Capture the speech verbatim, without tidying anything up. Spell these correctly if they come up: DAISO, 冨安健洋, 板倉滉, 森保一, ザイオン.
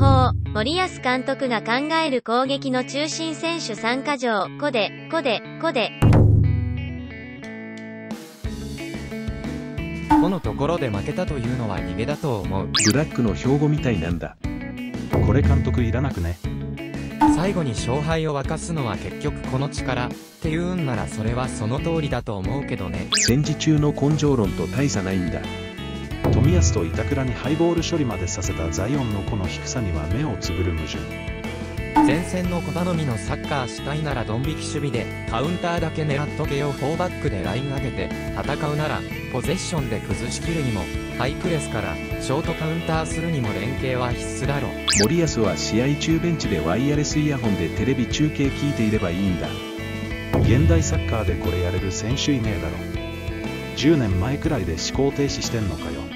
法、森保監督が考える攻撃の中心選手参加条、コデ、コデ、コデ。このところで負けたというのは逃げだと思う。ブラックの標語みたいなんだ。これ監督いらなくね。最後に勝敗を沸かすのは結局この力っていうんなら、それはその通りだと思うけどね。戦時中の根性論と大差ないんだ。冨安と板倉にハイボール処理までさせたザイオンのこの低さには目をつぶる矛盾。前線の小頼みのサッカーしたいならドン引き守備でカウンターだけ狙っとけよ。よんバックでライン上げて戦うならポゼッションで崩しきるにもハイプレスからショートカウンターするにも連携は必須だろ。森保は試合中ベンチでワイヤレスイヤホンでテレビ中継聞いていればいいんだ。現代サッカーでこれやれる選手いねえだろ。じゅうねんまえくらいで思考停止してんのかよ。